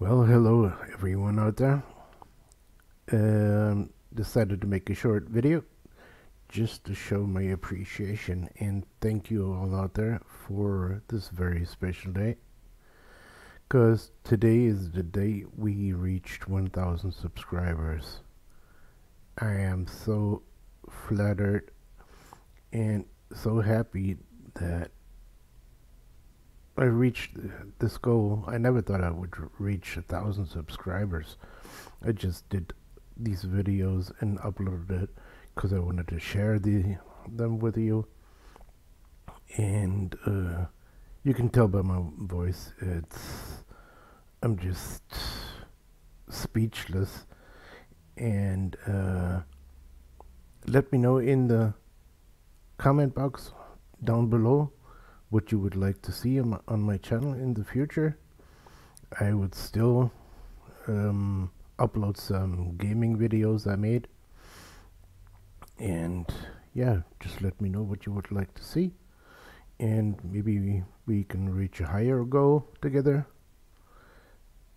Well, hello everyone out there. Decided to make a short video just to show my appreciation and thank you all out there for this very special day, because today is the day we reached 1,000 subscribers. I am so flattered and so happy that I reached this goal. I never thought I would reach 1,000 subscribers. I just did these videos and uploaded it because I wanted to share them with you. And you can tell by my voice, I'm just speechless. And let me know in the comment box down below what you would like to see on my channel in the future. I would still upload some gaming videos I made, and yeah, just let me know what you would like to see, and maybe we can reach a higher goal together.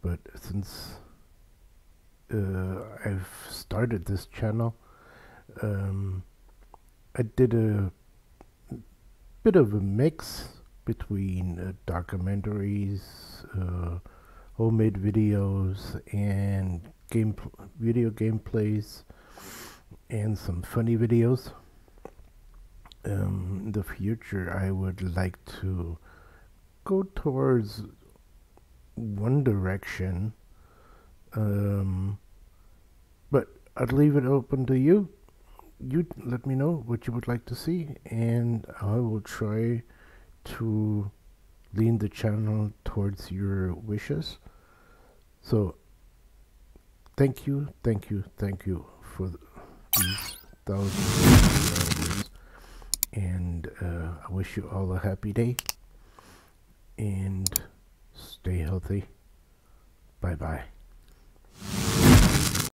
But since I've started this channel, I did a bit of a mix between documentaries, homemade videos, and video gameplays, and some funny videos. In the future, I would like to go towards one direction, but I'd leave it open to you. You let me know what you would like to see, and I will try to lean the channel towards your wishes. So thank you for these thousands, and I wish you all a happy day and stay healthy. Bye bye.